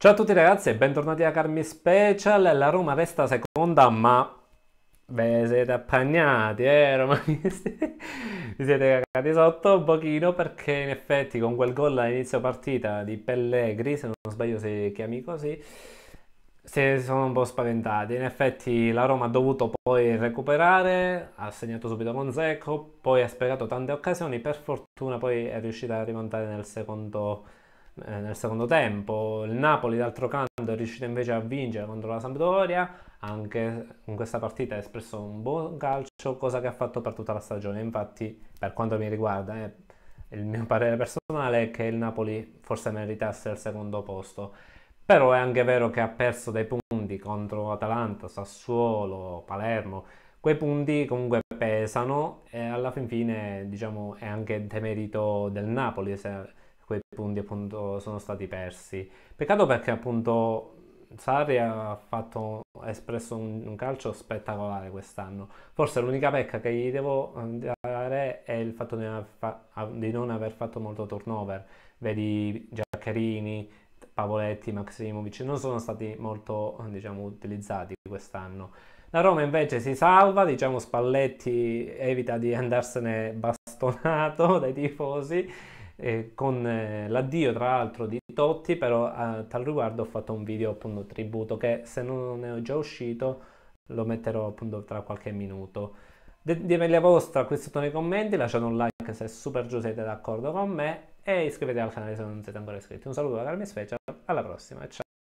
Ciao a tutti ragazzi e bentornati a Carmi Special. La Roma resta seconda, ma ve siete appagnati, romanisti? Vi siete cagati sotto un pochino, perché in effetti con quel gol all'inizio partita di Pellegrini, se non sbaglio si chiami così, si sono un po' spaventati. In effetti la Roma ha dovuto poi recuperare, ha segnato subito Monzecco, poi ha sprecato tante occasioni, per fortuna poi è riuscita a rimontare nel secondo tempo. Il Napoli d'altro canto è riuscito invece a vincere contro la Sampdoria, anche in questa partita ha espresso un buon calcio, cosa che ha fatto per tutta la stagione. Infatti, per quanto mi riguarda, il mio parere personale è che il Napoli forse meritasse il secondo posto, però è anche vero che ha perso dei punti contro Atalanta, Sassuolo, Palermo. Quei punti comunque pesano e alla fin fine, diciamo, è anche demerito del Napoli se quei punti appunto sono stati persi. Peccato, perché appunto Sarri ha espresso un calcio spettacolare quest'anno. Forse l'unica pecca che gli devo dare è il fatto di non aver fatto molto turnover. Vedi Giaccherini, Pavoletti, Maximovic non sono stati molto, diciamo, utilizzati quest'anno. La Roma invece si salva, diciamo Spalletti evita di andarsene bastonato dai tifosi, con l'addio tra l'altro di Totti. Però a tal riguardo ho fatto un video appunto tributo, che se non ne ho già uscito lo metterò appunto tra qualche minuto. Ditemi la vostra qui sotto nei commenti, lasciate un like se super giù siete d'accordo con me e iscrivetevi al canale se non siete ancora iscritti. Un saluto da Carmi Special, alla prossima, ciao!